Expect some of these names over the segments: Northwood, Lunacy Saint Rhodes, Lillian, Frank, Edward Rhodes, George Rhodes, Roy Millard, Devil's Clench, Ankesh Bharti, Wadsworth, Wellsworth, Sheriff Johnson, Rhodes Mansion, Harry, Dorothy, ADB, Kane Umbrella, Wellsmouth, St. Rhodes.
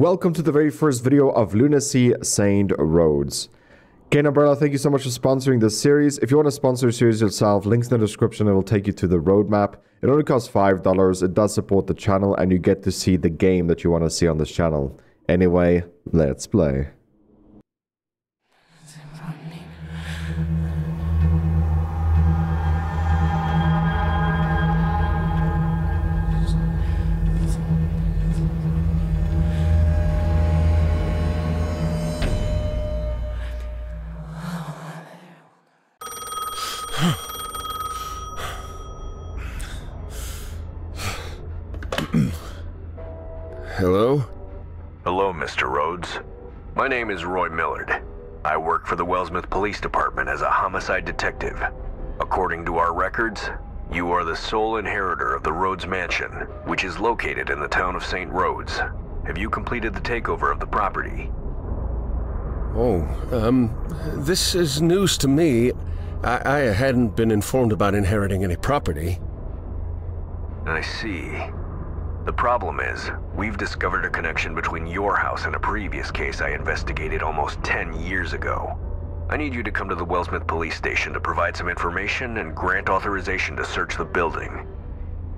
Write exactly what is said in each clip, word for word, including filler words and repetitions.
Welcome to the very first video of Lunacy Saint Rhodes. Kane Umbrella, thank you so much for sponsoring this series. If you want to sponsor a series yourself, links in the description, it will take you to the roadmap. It only costs five dollars, it does support the channel, and you get to see the game that you want to see on this channel. Anyway, let's play. Hello? Hello, Mister Rhodes. My name is Roy Millard. I work for the Wellsmouth Police Department as a homicide detective. According to our records, you are the sole inheritor of the Rhodes Mansion, which is located in the town of Saint Rhodes. Have you completed the takeover of the property? Oh, um, this is news to me. I, I hadn't been informed about inheriting any property. I see. The problem is, we've discovered a connection between your house and a previous case I investigated almost ten years ago. I need you to come to the Wellsmouth Police Station to provide some information and grant authorization to search the building.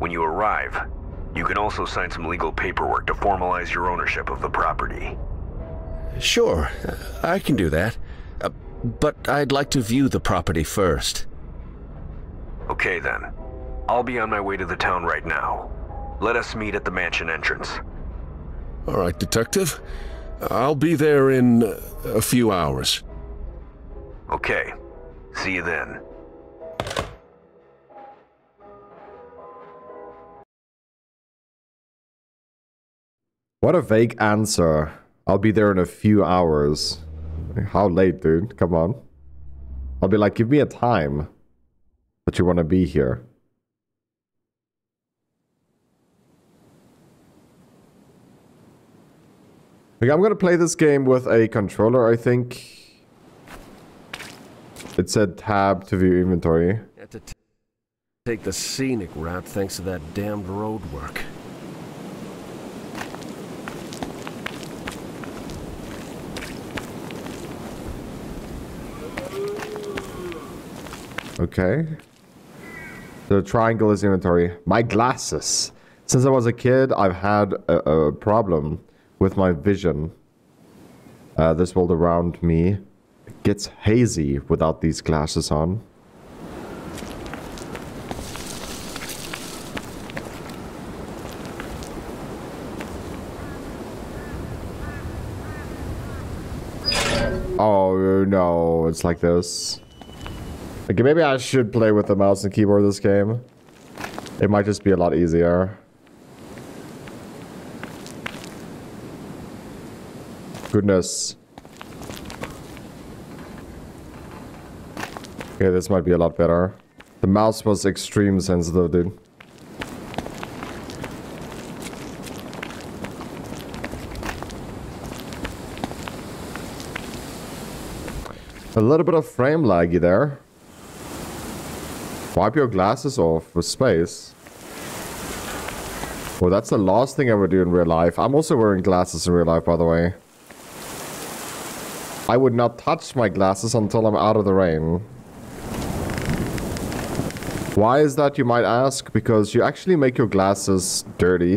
When you arrive, you can also sign some legal paperwork to formalize your ownership of the property. Sure, I can do that. Uh, but I'd like to view the property first. Okay then. I'll be on my way to the town right now. Let us meet at the mansion entrance. All right, Detective. I'll be there in a few hours. Okay. See you then. What a vague answer. I'll be there in a few hours. How late, dude? Come on. I'll be like, give me a time that you want to be here. Like, I'm gonna play this game with a controller, I think. It said tab to view inventory. Had to t take the scenic route thanks to that damned road work. Okay. The triangle is inventory. My glasses. Since I was a kid, I've had a, a problem with my vision. Uh, this world around me gets hazy without these glasses on. Oh no, it's like this. Okay, maybe I should play with the mouse and keyboard this game. It might just be a lot easier. Goodness. Okay, this might be a lot better. The mouse was extremely sensitive, dude. A little bit of frame laggy there. Wipe your glasses off with space. Well, that's the last thing I would do in real life. I'm also wearing glasses in real life, by the way. I would not touch my glasses until I'm out of the rain. Why is that, you might ask? Because you actually make your glasses dirty.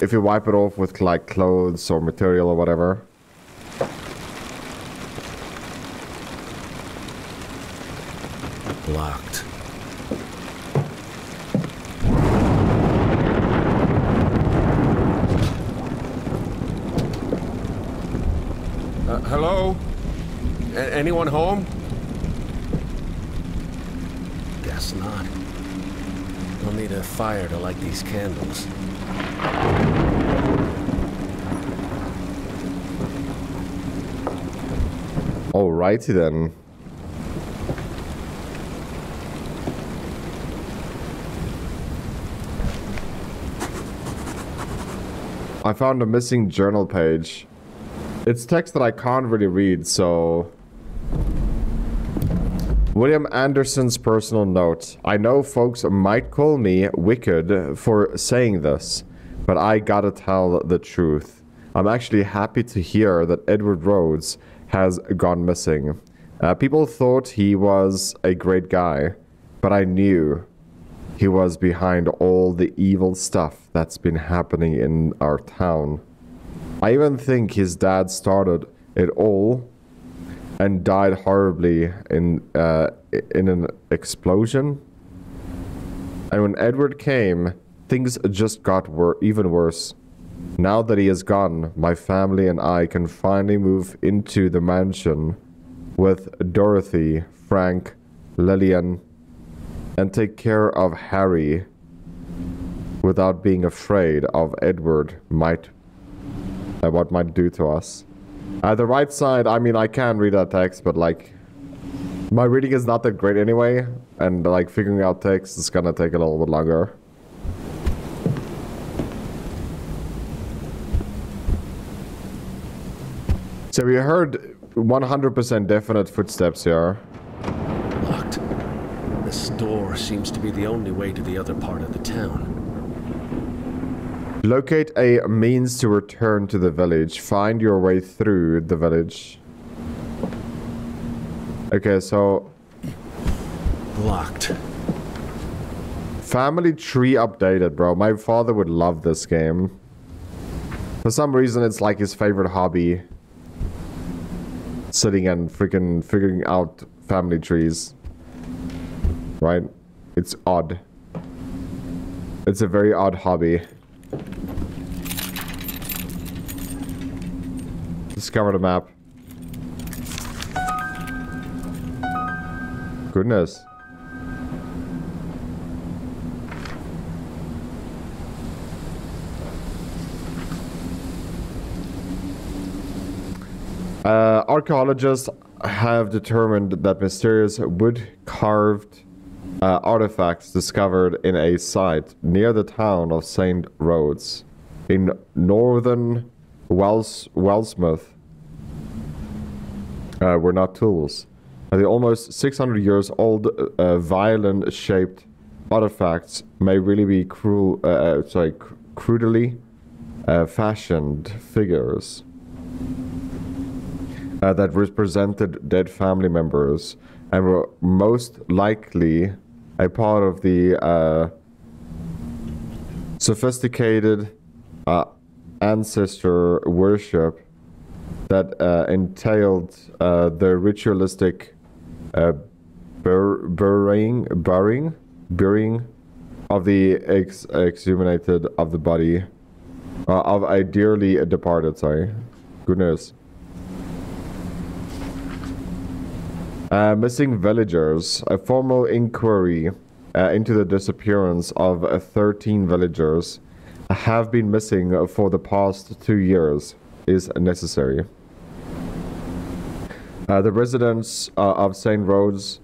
If you wipe it off with like clothes or material or whatever. Locked. Hello? A- anyone home? Guess not. We'll need a fire to light these candles. Alrighty then. I found a missing journal page. It's text that I can't really read, so William Anderson's personal note. I know folks might call me wicked for saying this, but I gotta tell the truth. I'm actually happy to hear that Edward Rhodes has gone missing. Uh, people thought he was a great guy, but I knew he was behind all the evil stuff that's been happening in our town. I even think his dad started it all and died horribly in, uh, in an explosion. And when Edward came, things just got wor- even worse. Now that he is gone, my family and I can finally move into the mansion with Dorothy, Frank, Lillian, and take care of Harry without being afraid of Edward might uh, what might do to us. Uh, the right side, I mean, I can read that text, but like, my reading is not that great anyway, and like, figuring out text is gonna take a little bit longer. So we heard one hundred percent definite footsteps here. Locked. This door seems to be the only way to the other part of the town. Locate a means to return to the village. Find your way through the village. Okay, so... Locked. Family tree updated, bro. My father would love this game. For some reason, it's like his favorite hobby. Sitting and freaking figuring out family trees. Right? It's odd. It's a very odd hobby. Discovered a map. Goodness. Uh, archaeologists have determined that mysterious wood-carved uh, artifacts discovered in a site near the town of Saint Rhodes in northern Wells Wellsmouth uh, were not tools. Uh, the almost six hundred years old uh, violin-shaped artifacts may really be cruel, uh, sorry, crudely uh, fashioned figures. Uh, that represented dead family members and were most likely a part of the uh, sophisticated uh, ancestor worship that uh, entailed uh, the ritualistic uh, bur burying, burying, burying of the ex exhumated of the body uh, of a dearly departed, sorry, goodness. Uh, missing villagers. A formal inquiry uh, into the disappearance of uh, thirteen villagers have been missing for the past two years is necessary. Uh, the residents uh, of Saint Rhodes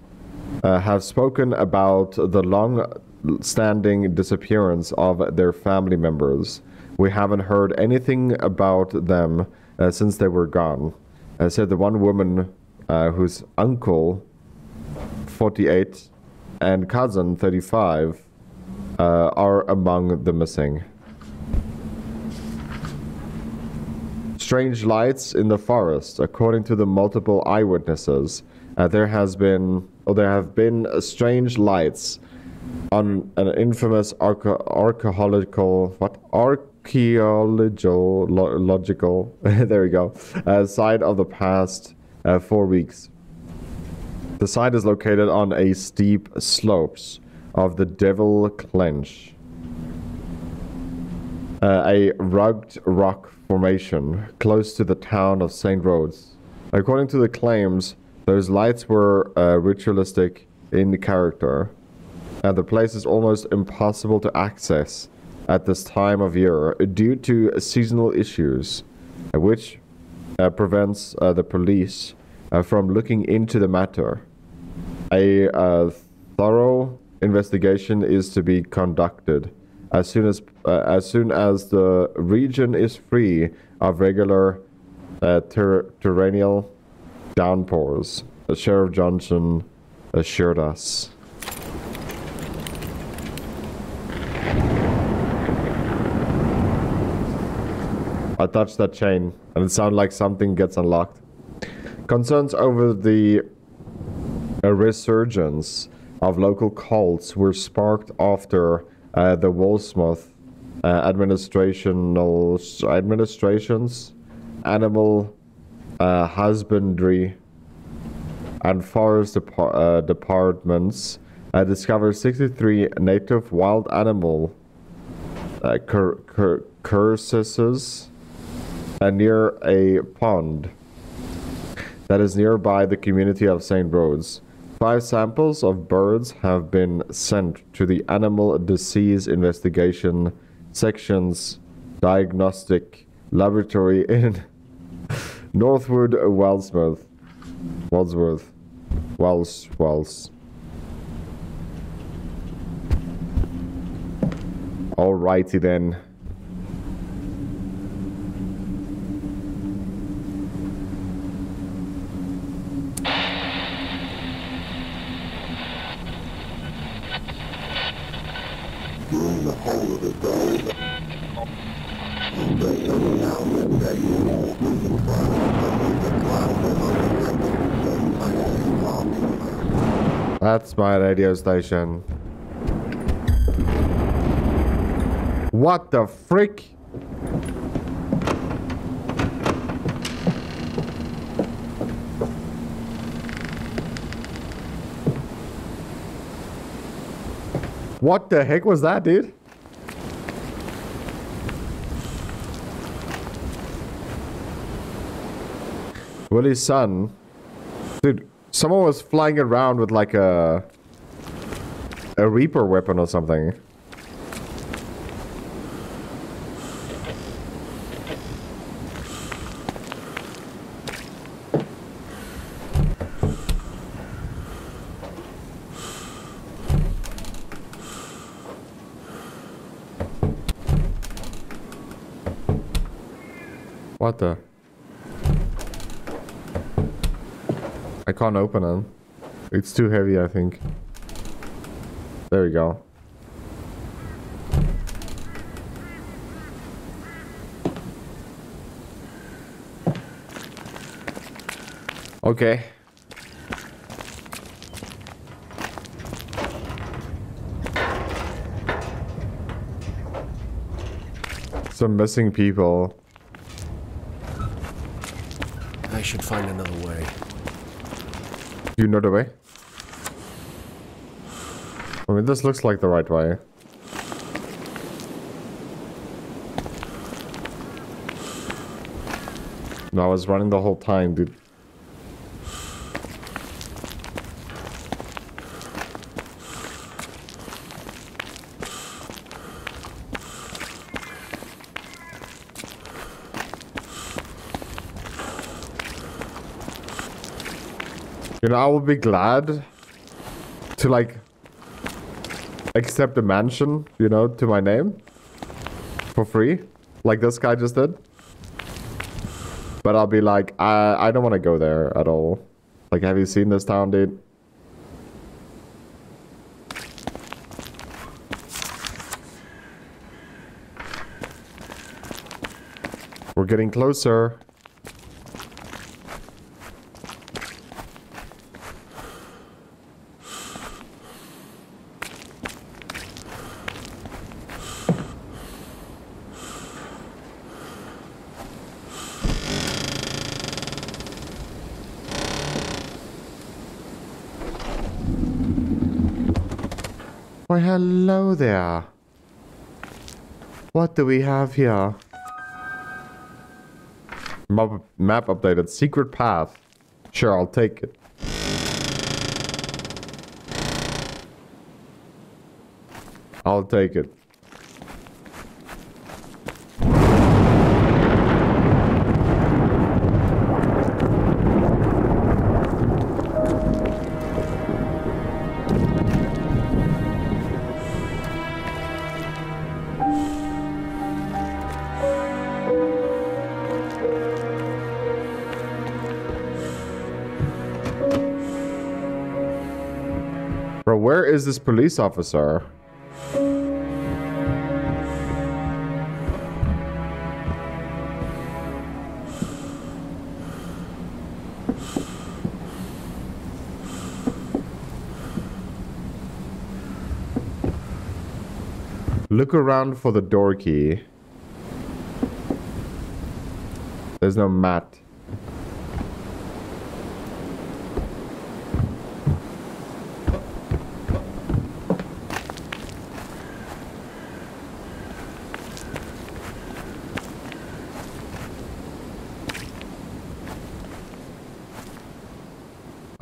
uh, have spoken about the long-standing disappearance of their family members. We haven't heard anything about them uh, since they were gone, uh, said the one woman. Uh, whose uncle, forty-eight, and cousin, thirty-five, uh, are among the missing. Strange lights in the forest. According to the multiple eyewitnesses, uh, there has been, or there have been, uh, strange lights on an infamous arche archaeological, what archaeological, lo logical, there we go, uh, side of the past. Uh, four weeks. The site is located on a steep slopes of the Devil's Clench, uh, a rugged rock formation close to the town of Saint Rhodes. According to the claims, those lights were uh, ritualistic in character, and the place is almost impossible to access at this time of year due to seasonal issues, which Uh, prevents uh, the police uh, from looking into the matter. A uh, thorough investigation is to be conducted as soon as uh, as soon as the region is free of regular uh, ter terrestrial downpours. Uh, Sheriff Johnson assured us. I touched that chain, and it sounded like something gets unlocked. Concerns over the a resurgence of local cults were sparked after uh, the Wellsmouth uh, administrational administrations, animal uh, husbandry, and forest depar uh, departments uh, discovered sixty-three native wild animal uh, cur cur curses uh, near a pond that is nearby the community of Saint Rhodes. Five samples of birds have been sent to the Animal Disease Investigation Section's Diagnostic Laboratory in Northwood, Wellsmouth. Wadsworth. Wells, Wells. Alrighty then. That's my radio station. What the frick? What the heck was that, dude? Willie's son. Dude. Someone was flying around with like a a Reaper weapon or something. What the? I can't open it. It's too heavy, I think. There we go. Okay. Some missing people. I should find another way. You know the way? I mean, this looks like the right way. No, I was running the whole time, dude. You know, I would be glad to, like, accept a mansion, you know, to my name for free, like this guy just did. But I'll be like, I, I don't want to go there at all. Like, have you seen this town, dude? We're getting closer. Why, hello there. What do we have here? Map, map updated. Secret path. Sure, I'll take it. I'll take it. Where is this police officer? Look around for the door key. There's no mat.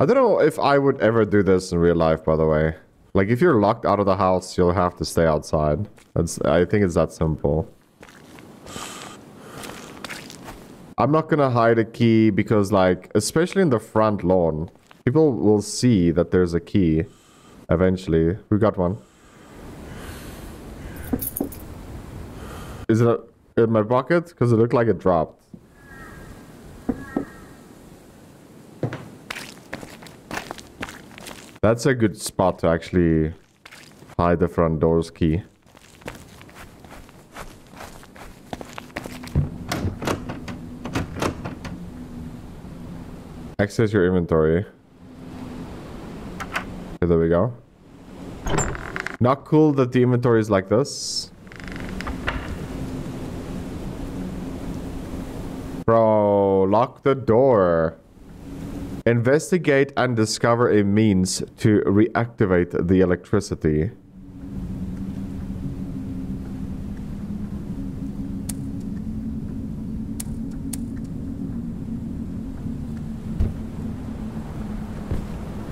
I don't know if I would ever do this in real life, by the way. Like, if you're locked out of the house, you'll have to stay outside. That's, I think it's that simple. I'm not gonna hide a key because, like, especially in the front lawn, people will see that there's a key eventually. We got one. Is it in my pocket? Because it looked like it dropped. That's a good spot to actually hide the front door's key. Access your inventory. Okay, there we go. Not cool that the inventory is like this. Bro, lock the door. Investigate and discover a means to reactivate the electricity.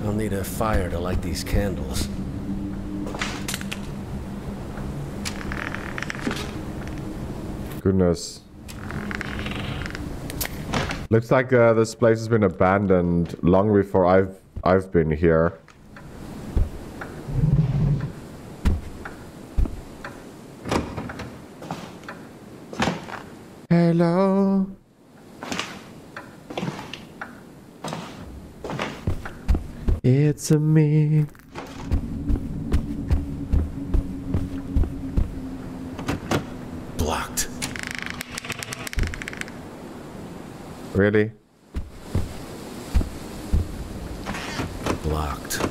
I'll need a fire to light these candles. Goodness. Looks like uh, this place has been abandoned long before I've I've been here. Hello. It's a me. Really? Blocked.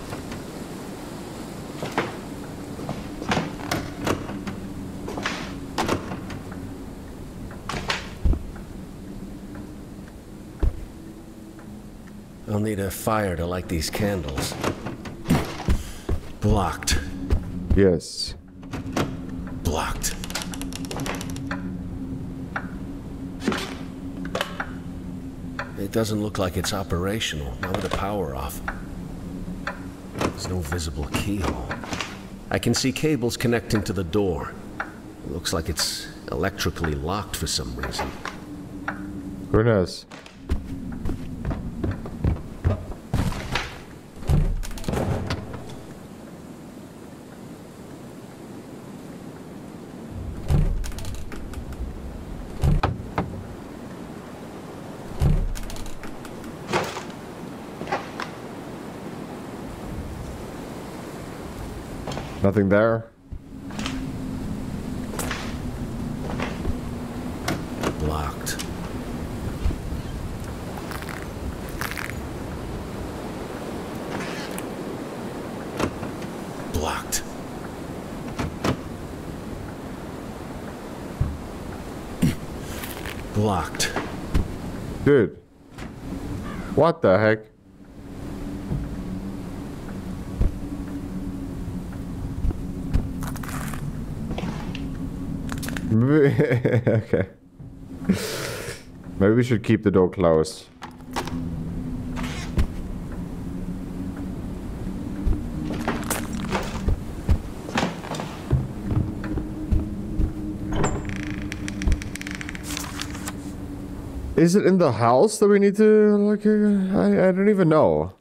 I'll need a fire to light these candles. Blocked. Yes. Blocked. It doesn't look like it's operational, not with the power off. There's no visible keyhole. I can see cables connecting to the door. It looks like it's electrically locked for some reason. Who knows? Nothing there. Blocked. Blocked. Blocked. Dude. What the heck? Okay. Maybe we should keep the door closed. Is it in the house that we need to, like, I, I don't even know.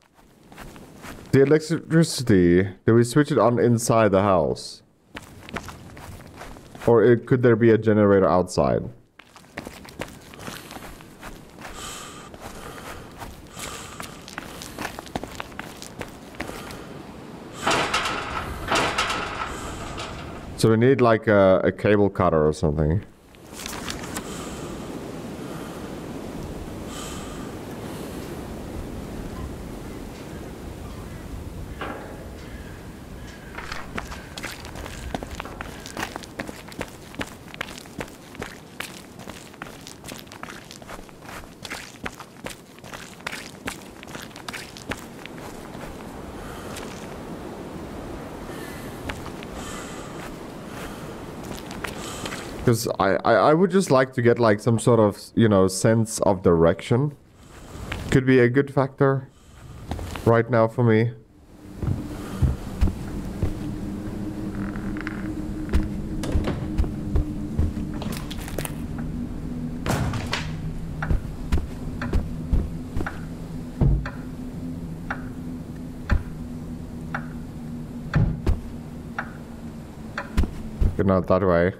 The electricity, did we switch it on inside the house? Or it, could there be a generator outside? So we need like a, a cable cutter or something. Because I, I, I would just like to get like some sort of, you know, sense of direction. Could be a good factor right now for me. But not that way.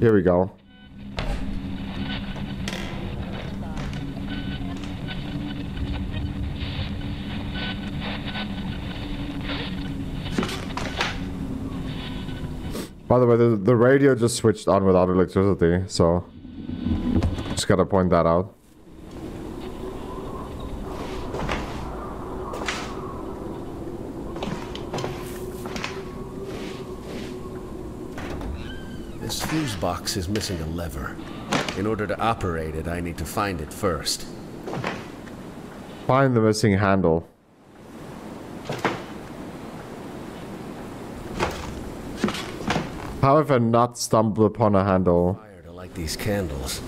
Here we go. By the way, the, the radio just switched on without electricity, so just gotta point that out. Box is missing a lever. In order to operate it, I need to find it first. Find the missing handle. How have I not stumbled upon a handle? I like these candles.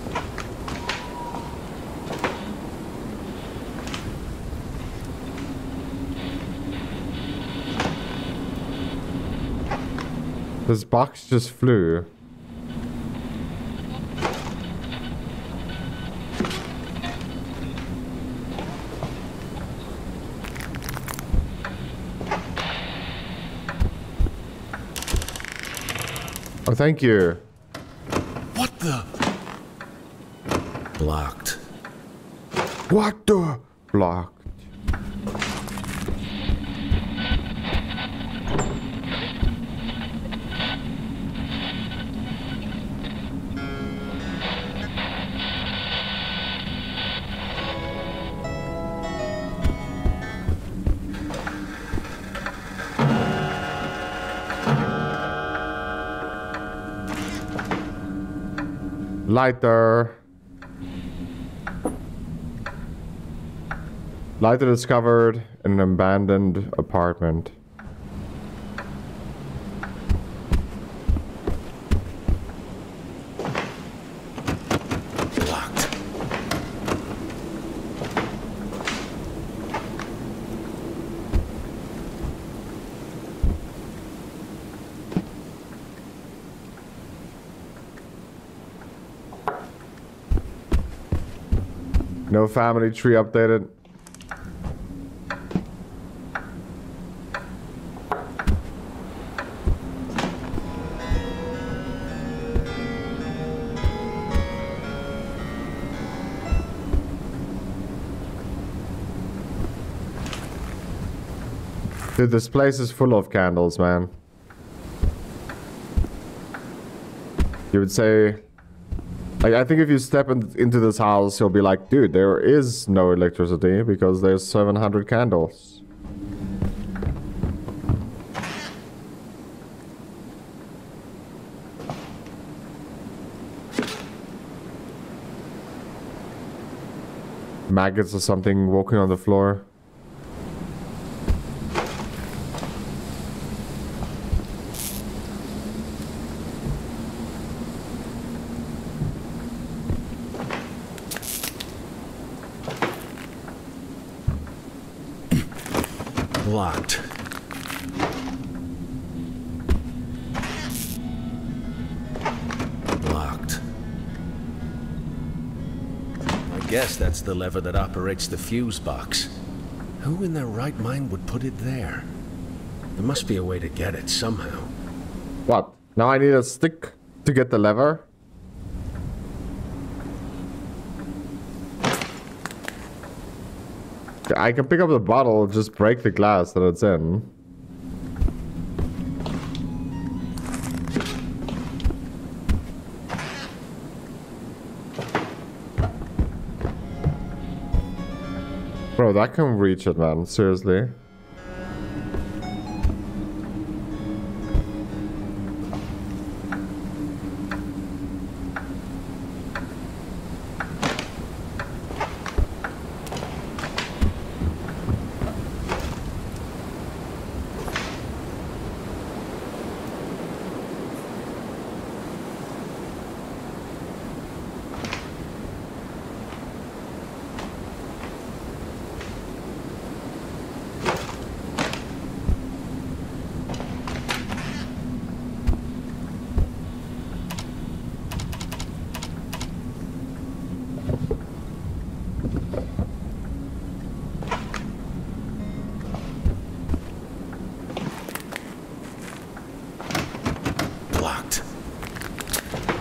This box just flew. Oh, thank you. What the? Blocked. What the? Blocked. Lighter. Lighter discovered in an abandoned apartment. Locked. No family tree updated. Dude, this place is full of candles, man. You would say... Like, I think if you step in, into this house, you'll be like, dude, there is no electricity because there's seven hundred candles. Maggots or something walking on the floor. Locked. guess that's the lever that operates the fuse box. Who in their right mind would put it there? There must be a way to get it somehow. What? Now I need a stick to get the lever? I can pick up the bottle, just break the glass that it's in. Bro, that can reach it, man. Seriously.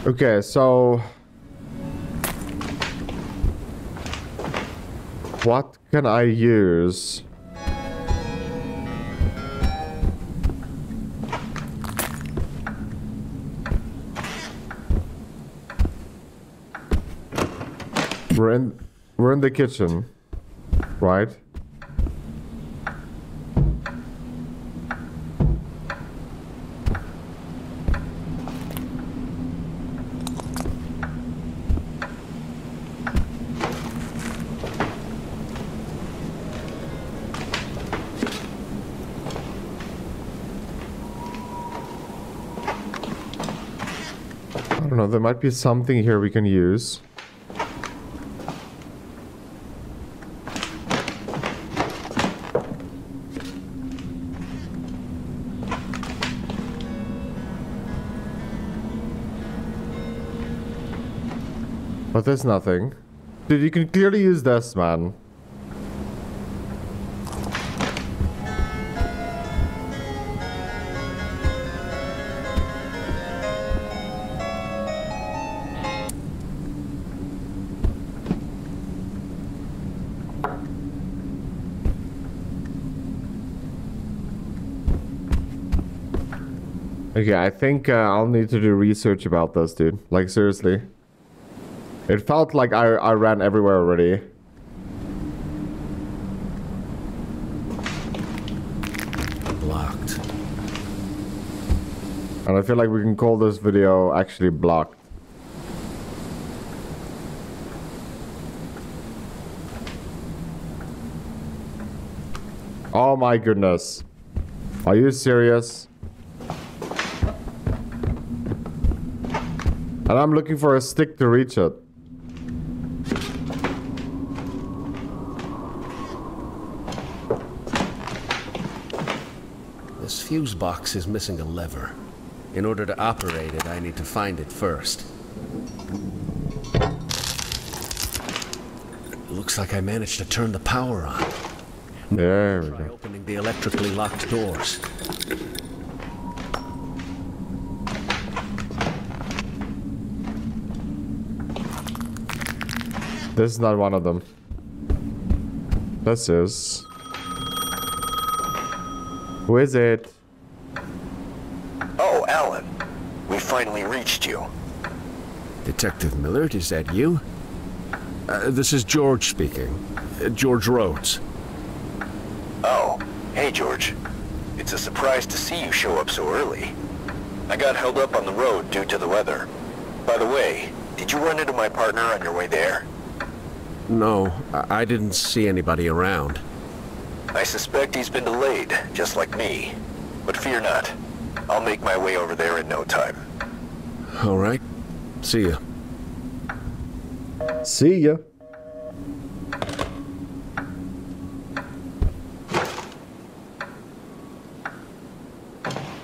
Okay, so what can I use? We're in we're in the kitchen, right? There might be something here we can use. But there's nothing. Dude, you can clearly use this, man. Okay, I think uh, I'll need to do research about this, dude. Like, seriously. It felt like I, I ran everywhere already. Blocked. And I feel like we can call this video actually blocked. Oh my goodness. Are you serious? And I'm looking for a stick to reach it. This fuse box is missing a lever. In order to operate it, I need to find it first. It looks like I managed to turn the power on. There we go. Try opening the electrically locked doors. This is not one of them. This is... Who is it? Oh, Alan. We finally reached you. Detective Millard, is that you? Uh, this is George speaking. Uh, George Rhodes. Oh, hey George. It's a surprise to see you show up so early. I got held up on the road due to the weather. By the way, did you run into my partner on your way there? No, I didn't see anybody around. I suspect he's been delayed, just like me. But fear not. I'll make my way over there in no time. All right. See ya. See ya.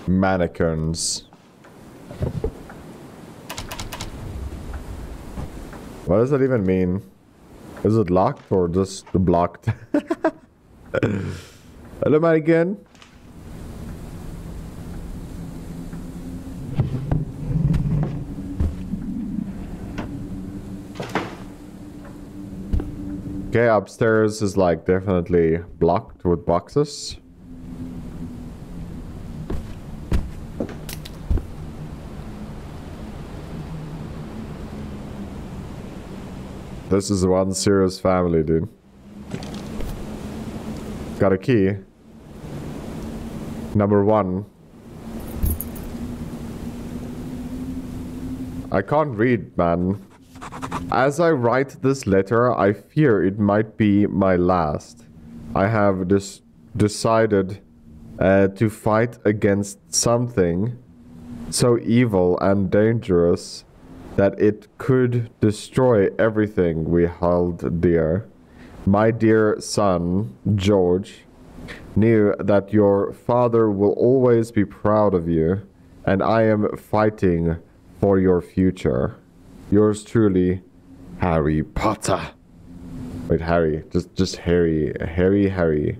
Mannequins. What does that even mean? Is it locked or just blocked? Hello, Marigan. Okay, upstairs is like definitely blocked with boxes. This is one serious family, dude. Got a key. Number one. I can't read, man. As I write this letter, I fear it might be my last. I have des- decided uh, to fight against something so evil and dangerous that it could destroy everything we held dear. My dear son, George, knew that your father will always be proud of you, and I am fighting for your future. Yours truly, Harry Potter. Wait, Harry. Just just Harry. Harry, Harry.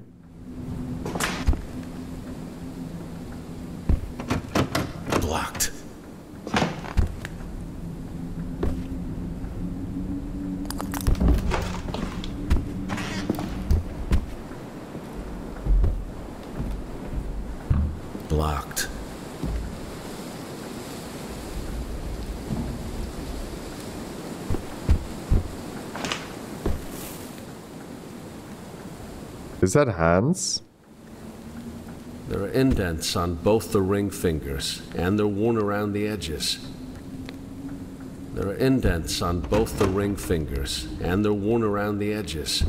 Blocked. Blocked. Is that hands? There are indents on both the ring fingers, and they're worn around the edges. There are indents on both the ring fingers, and they're worn around the edges.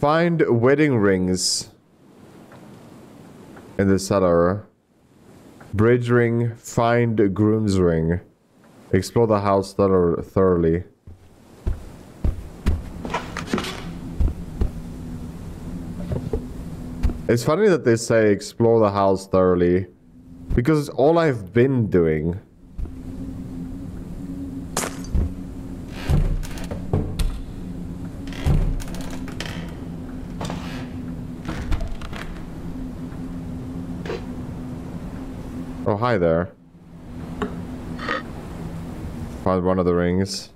Find wedding rings in the cellar. Bridge ring, find a groom's ring. Explore the house thoroughly. It's funny that they say explore the house thoroughly, because it's all I've been doing. Oh, hi there. Find one of the rings.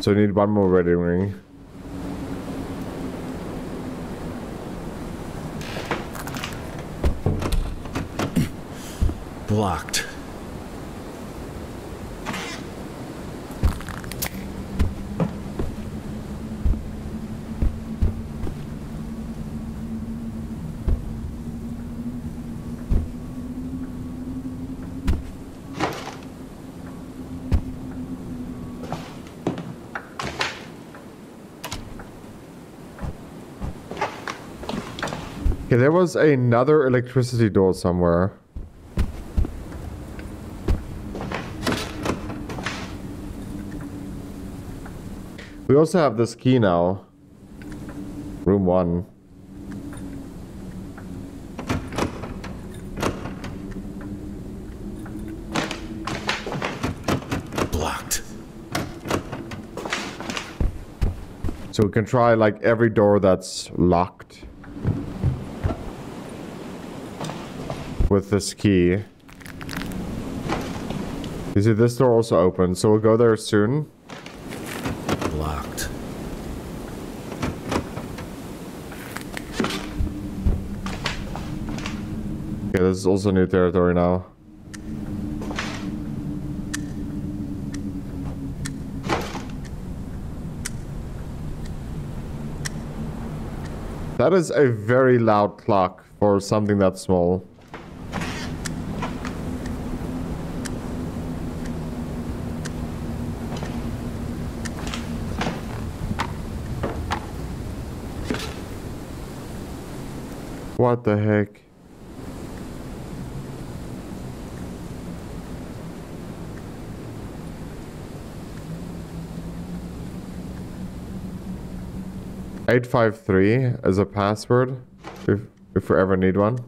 So we need one more wedding ring. Blocked. Okay, there was another electricity door somewhere. We also have this key now. Room one. Blocked. So we can try like every door that's locked with this key. You see, this door also opens, so we'll go there soon. Locked. Okay, this is also new territory now. That is a very loud clock for something that small. What the heck? eight five three as a password, if, if we ever need one.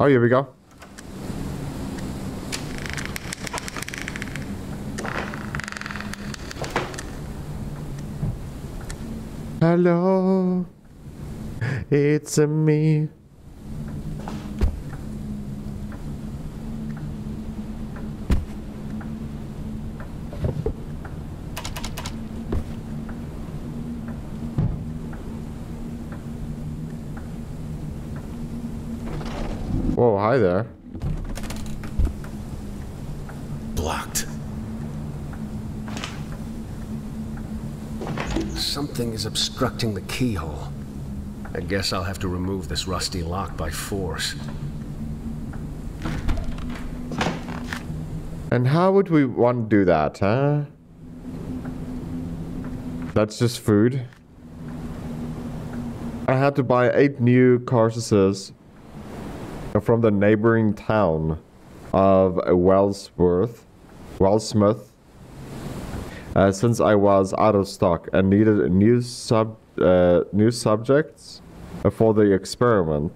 Oh, here we go. Hello, it's a me. Whoa, hi there. Blocked. Something is obstructing the keyhole. I guess I'll have to remove this rusty lock by force. And how would we want to do that, huh? That's just food. I had to buy eight new carcasses from the neighboring town of Wellsworth, Wellsmouth, uh, since I was out of stock and needed new sub uh, new subjects for the experiment.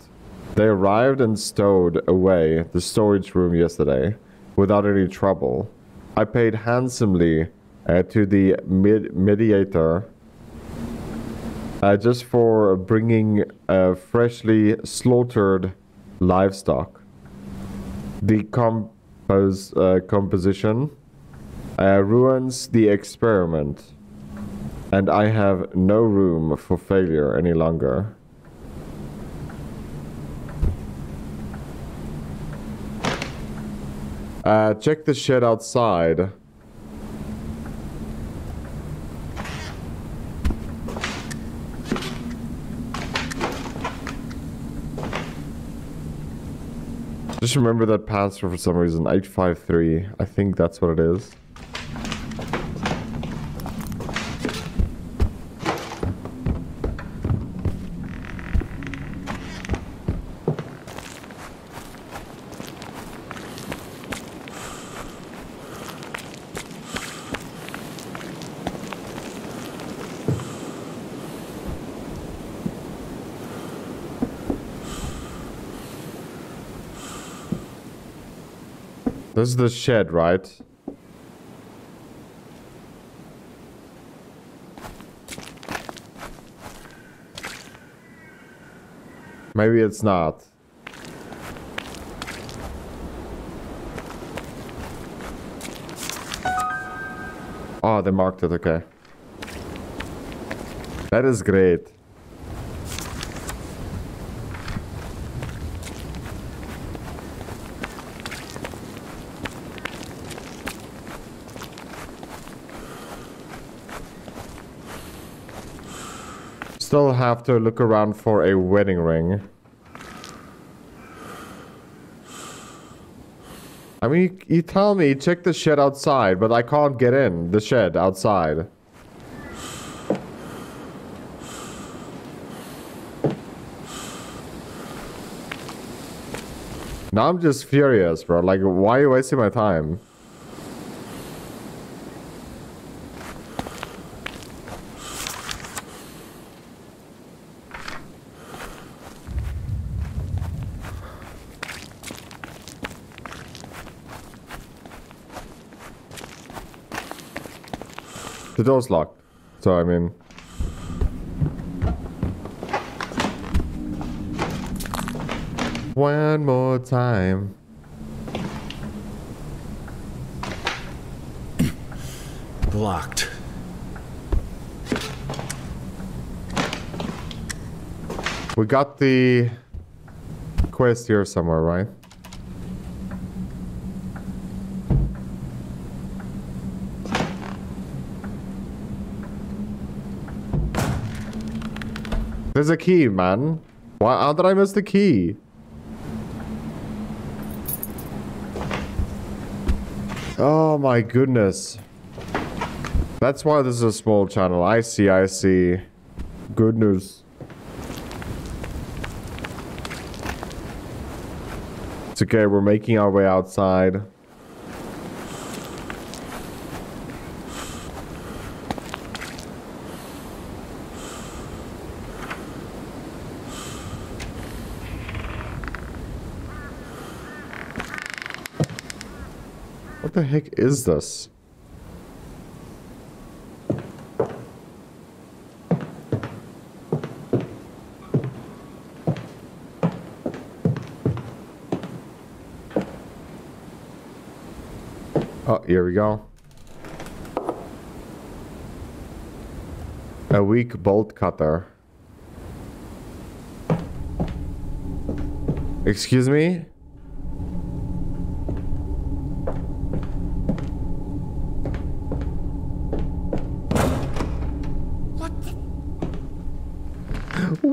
They arrived and stowed away the storage room yesterday without any trouble. I paid handsomely uh, to the med mediator uh, just for bringing uh, freshly slaughtered livestock. The compos uh, composition uh, ruins the experiment, and I have no room for failure any longer. Uh, check the shed outside. Just remember that password for some reason, eight five three. I think that's what it is. This is the shed, right? Maybe it's not. Oh, they marked it, okay. That is great. Still have to look around for a wedding ring. I mean, you, you tell me, check the shed outside, but I can't get in the shed outside. Now I'm just furious, bro. Like, why are you wasting my time? The door's locked, so I mean... One more time. Blocked. We got the quest here somewhere, right? There's a key, man. Why, how did I miss the key? Oh my goodness. That's why this is a small channel. I see, I see. Good news. It's okay, we're making our way outside. What the heck is this? Oh, here we go. A weak bolt cutter. Excuse me?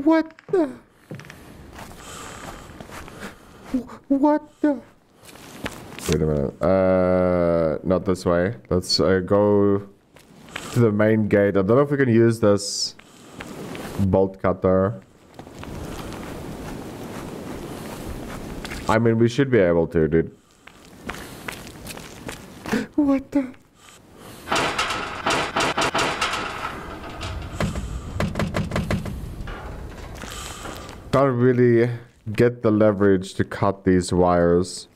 What the? What the? What the? Wait a minute. Uh, not this way. Let's uh, go to the main gate. I don't know if we can use this bolt cutter. I mean, we should be able to, dude. What the? Can't really get the leverage to cut these wires.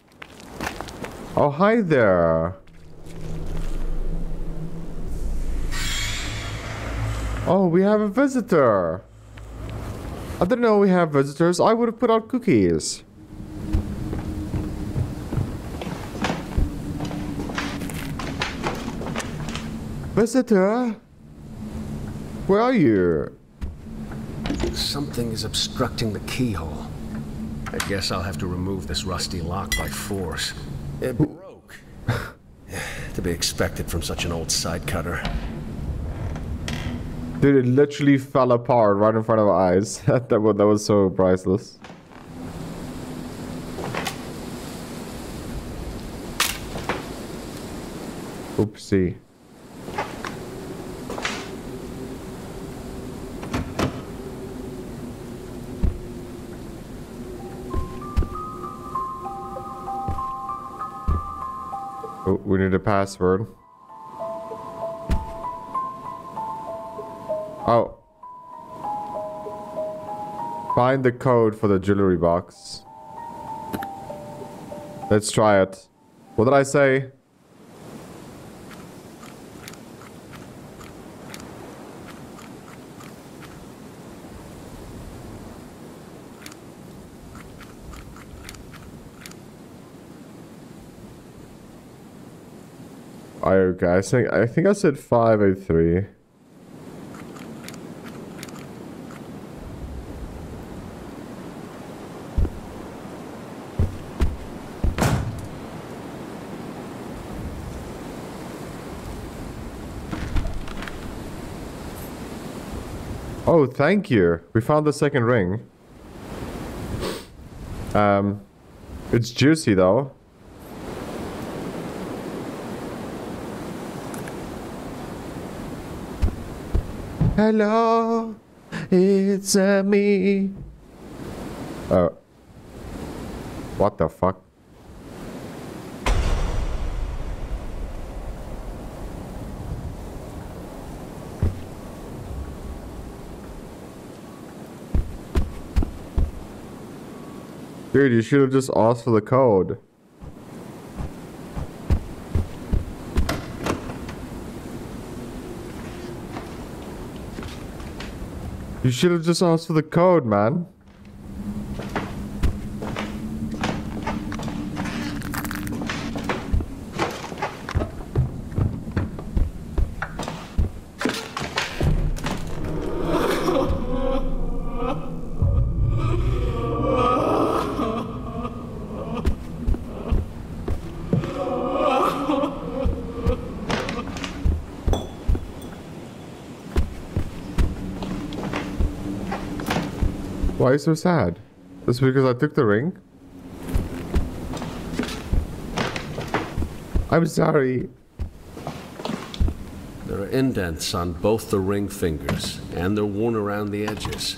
Oh, hi there. Oh, we have a visitor. I didn't know we have visitors. I would have put out cookies. Visitor? Where are you? Something is obstructing the keyhole. I guess I'll have to remove this rusty lock by force. It broke. To be expected from such an old side cutter. Dude, it literally fell apart right in front of our eyes. that, that was so priceless. Oopsie. Oh, we need a password. Oh. Find the code for the jewelry box. Let's try it. What did I say? Okay, I think I think I said five eight three. Oh, thank you. We found the second ring. Um, it's juicy though. Hello, it's a me. Oh. What the fuck? Dude, you should have just asked for the code. You should have just asked for the code, man. Why are you so sad? It's because I took the ring? I'm sorry. There are indents on both the ring fingers, and they're worn around the edges.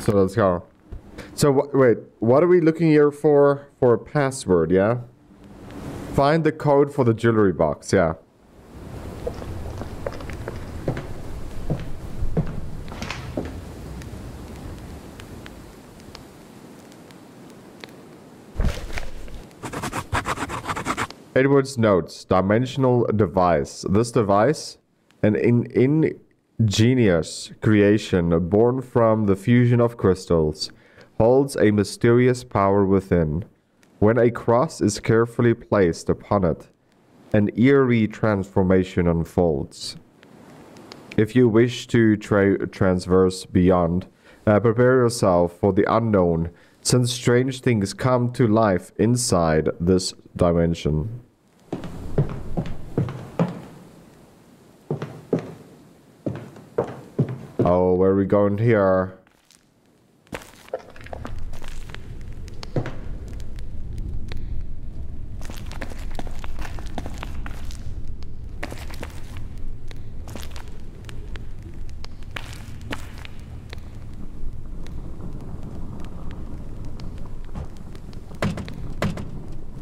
So let's go. So wh wait, what are we looking here for? For a password, yeah? Find the code for the jewelry box, yeah. Edward's notes, dimensional device. This device, an in ingenious creation born from the fusion of crystals, holds a mysterious power within. When a cross is carefully placed upon it, an eerie transformation unfolds. If you wish to tra transverse beyond, uh, prepare yourself for the unknown, since strange things come to life inside this dimension. Oh, where are we going here?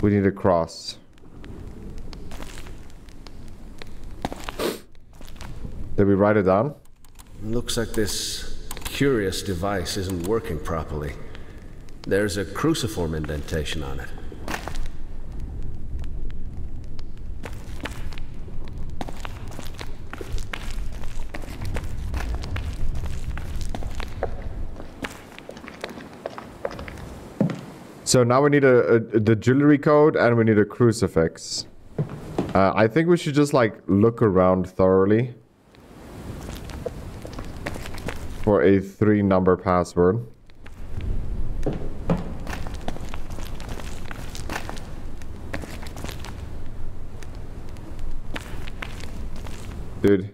We need a cross. Did we write it down? Looks like this curious device isn't working properly. There's a cruciform indentation on it. So now we need a, a the jewelry code, and we need a crucifix. Uh, I think we should just like look around thoroughly for a three-number password. Dude,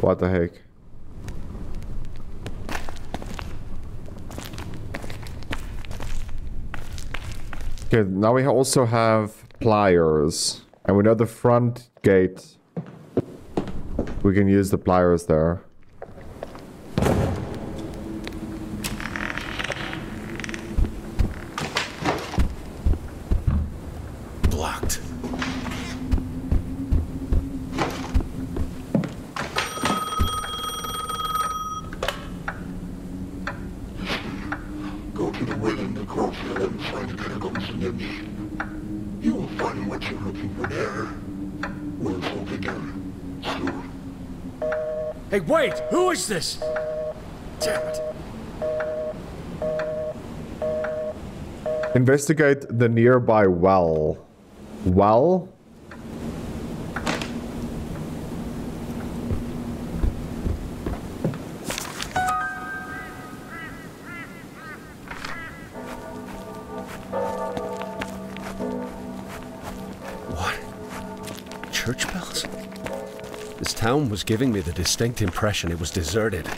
what the heck? Okay, now we also have pliers, and we know the front gate. We can use the pliers there. Blocked. Go to the well in the courtyard and find the catacombs in the niche. You will find what you're looking for there. We'll talk again soon. Hey, wait! Who is this? Damn it. Investigate the nearby well. Well? The town was giving me the distinct impression it was deserted.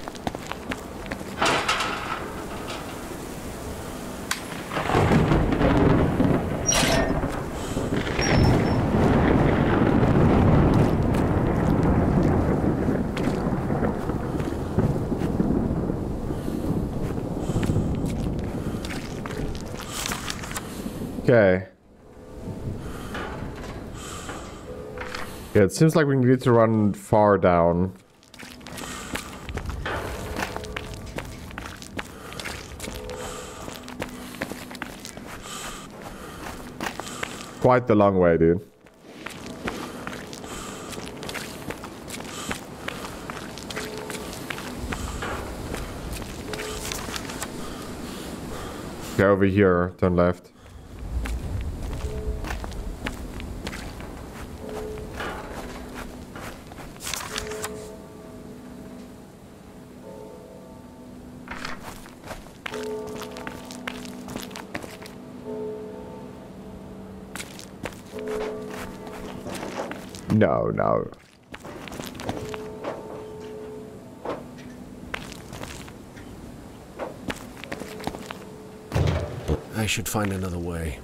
Okay. Yeah, it seems like we need to run far down. Quite the long way, dude. Okay, over here, turn left. No, no. I should find another way.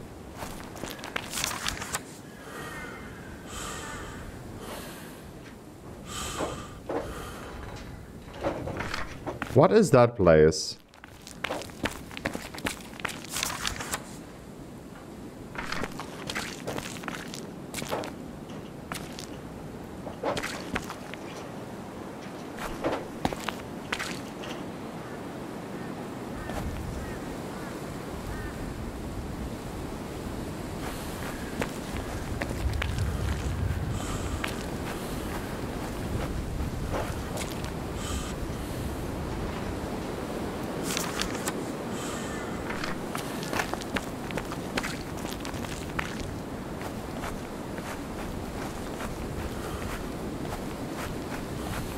What is that place?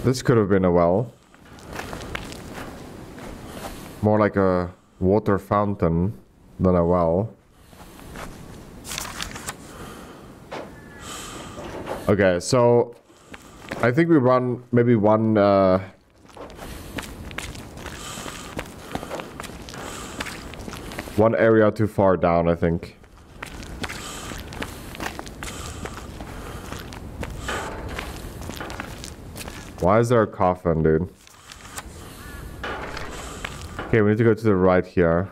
This could have been a well. More like a water fountain than a well. Okay, so I think we run maybe one uh, one area too far down, I think. Why is there a coffin, dude? Okay, we need to go to the right here.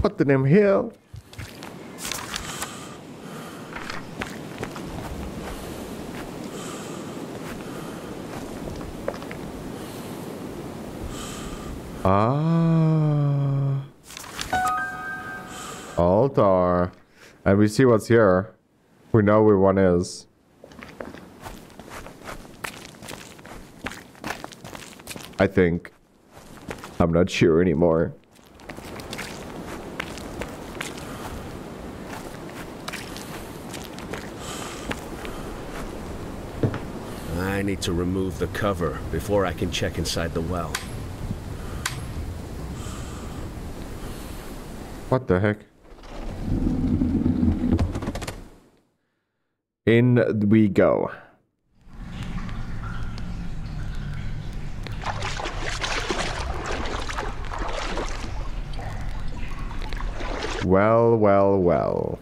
What the name hill? Ah, altar, and we see what's here. We know where one is. I think. I'm not sure anymore. I need to remove the cover before I can check inside the well. What the heck? In we go. Well, well, well.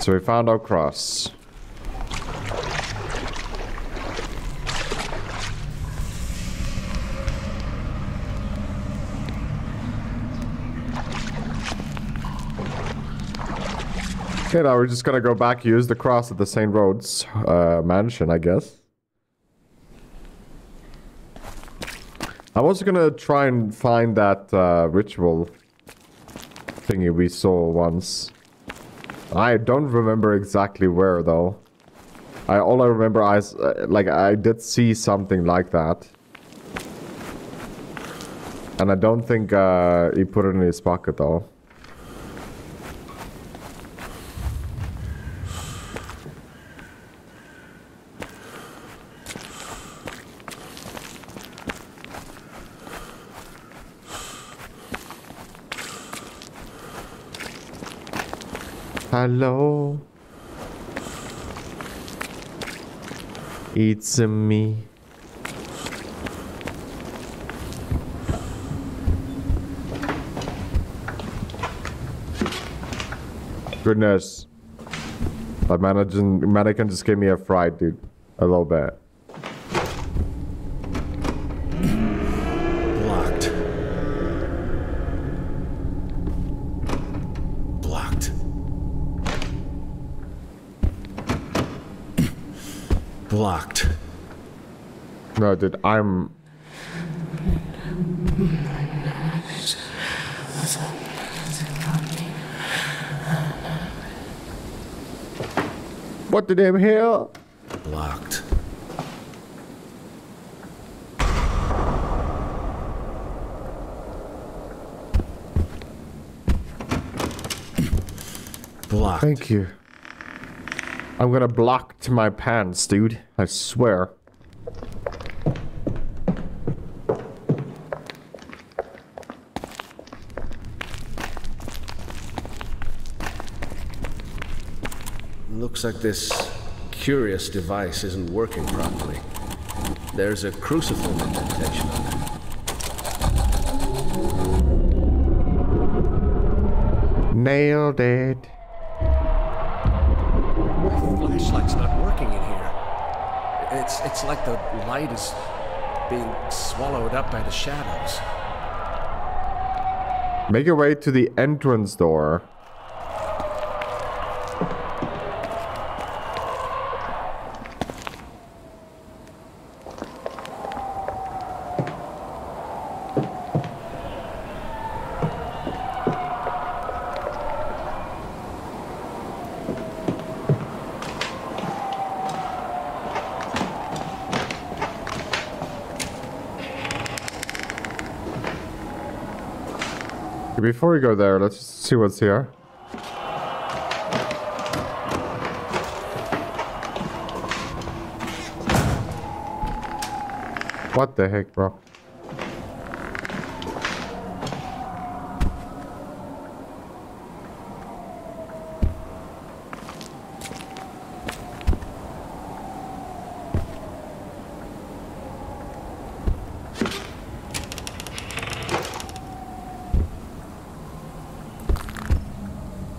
So we found our cross. Okay, now we're just gonna go back, use the cross at the Saint Rhodes uh, mansion, I guess. I'm also gonna try and find that uh, ritual thingy we saw once. I don't remember exactly where, though. I all I remember I uh, like I did see something like that, and I don't think uh, he put it in his pocket though. Hello, it's me. Goodness, that mannequin, mannequin just gave me a fright, dude. A little bit. Blocked. No, dude, I'm... What the damn hell? Blocked. Blocked. Thank you. I'm gonna block to my pants, dude. I swear. Looks like this curious device isn't working properly. There's a cruciform indentation on it. Nailed it. Flashlight's not working in here. It's it's like the light is being swallowed up by the shadows. Make your way to the entrance door. before we go there, let's see what's here. What the heck, bro?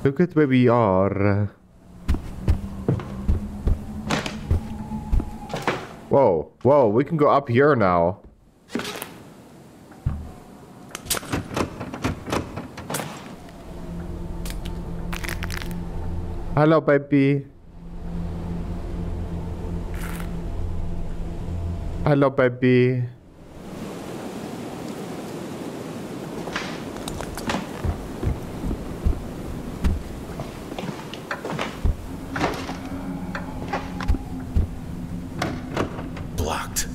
Look at where we are. Whoa, whoa, we can go up here now. Hello, baby. Hello, baby. Blocked.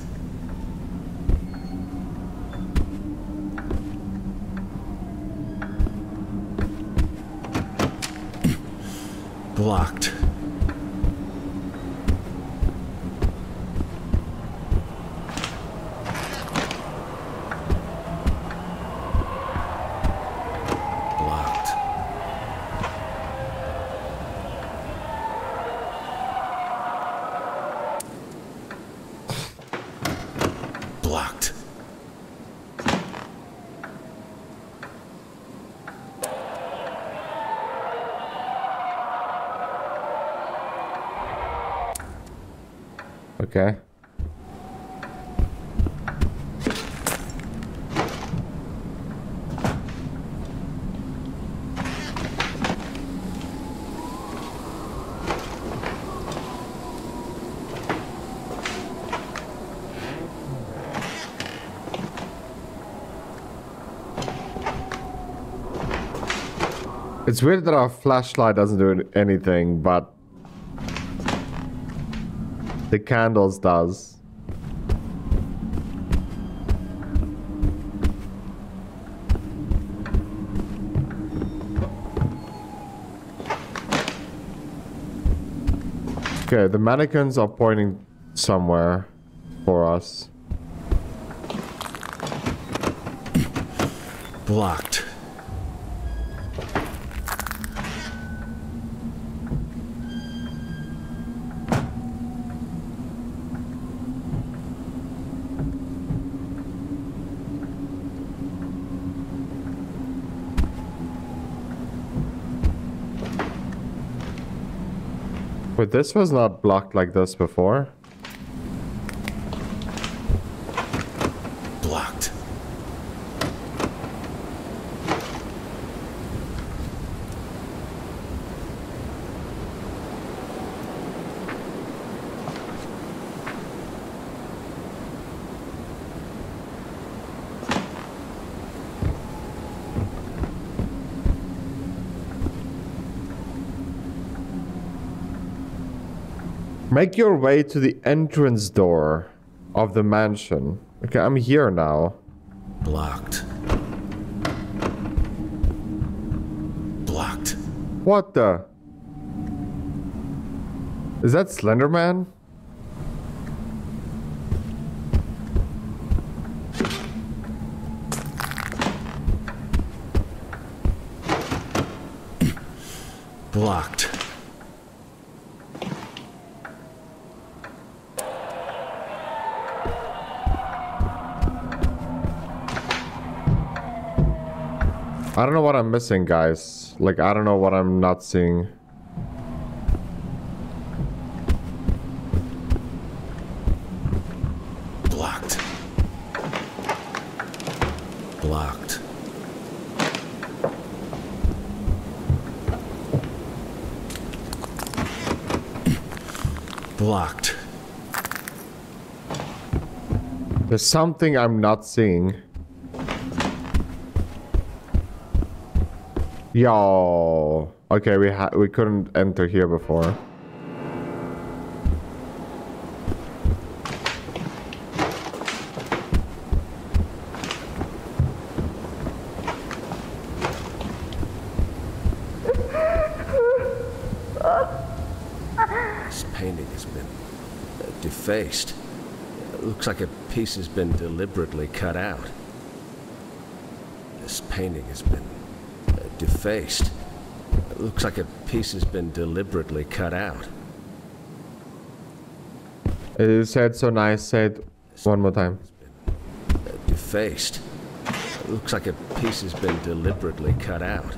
Blocked. Blocked. Okay. It's weird that our flashlight doesn't do anything, but the candles does. Okay, the mannequins are pointing somewhere for us. Blocked. But this was not blocked like this before. Blocked. Make your way to the entrance door of the mansion. Okay, I'm here now. Blocked. Blocked. What the? Is that Slender Man? Blocked. I don't know what I'm missing, guys. Like, I don't know what I'm not seeing. Blocked. Blocked. Blocked. There's something I'm not seeing. Yo. Okay, we ha we couldn't enter here before. painting has been uh, defaced. It looks like a piece has been deliberately cut out. This painting has been uh, defaced. It looks like a piece has been deliberately cut out. You said so nice, say it one more time. Been, uh, defaced. It looks like a piece has been deliberately cut out.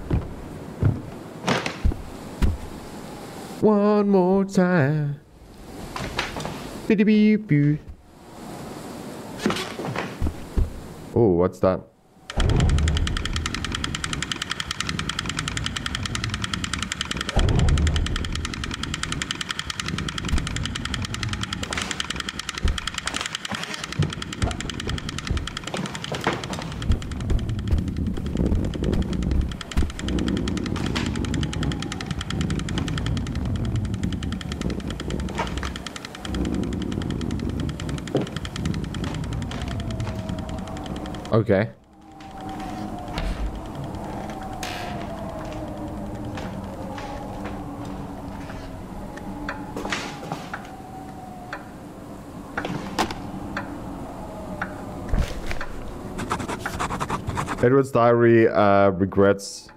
One more time. Biddy-bee-boo. Oh, what's that? Okay. Edward's diary uh, regrets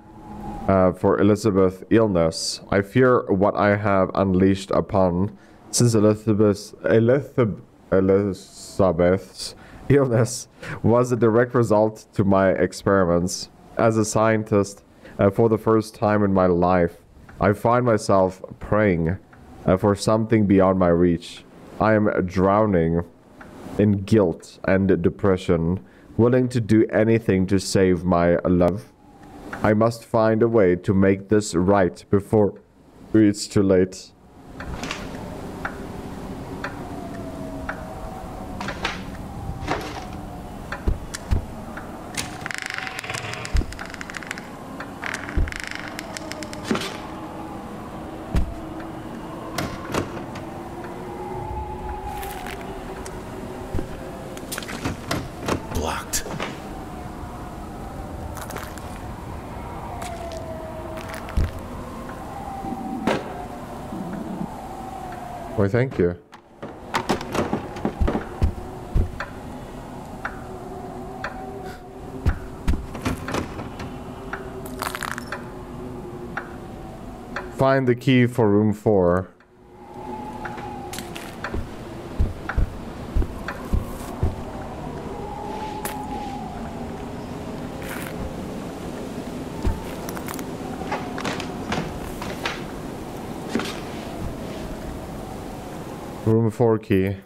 uh, for Elizabeth's illness. I fear what I have unleashed upon since Elizabeth's Elizabeth, Elizabeth's illness was a direct result to my experiments. As a scientist, uh, for the first time in my life, I find myself praying uh, for something beyond my reach. I am drowning in guilt and depression, willing to do anything to save my love. I must find a way to make this right before it's too late. Why, thank you. Find the key for room four. Room four key.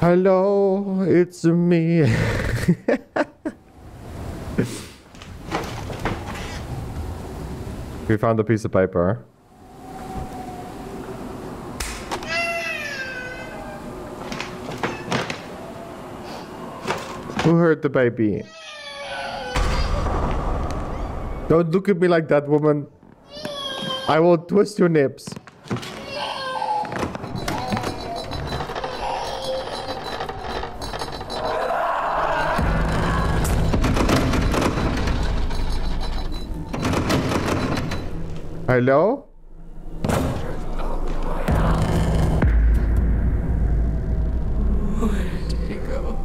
Hello, it's me. We found a piece of paper. Who hurt the baby? Don't look at me like that, woman. I will twist your nips. Hello? Where did he go?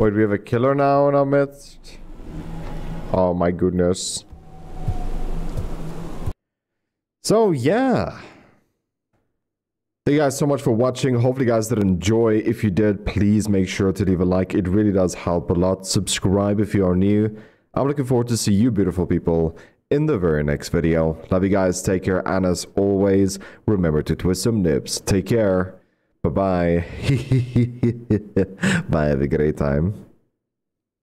Wait, we have a killer now in our midst? Oh my goodness. So yeah. Thank you guys so much for watching. Hopefully you guys did enjoy. If you did, please make sure to leave a like. It really does help a lot. Subscribe if you are new. I'm looking forward to see you beautiful people in the very next video. Love you guys, take care, and as always, remember to twist some nips. Take care, bye-bye. Bye, have a great time.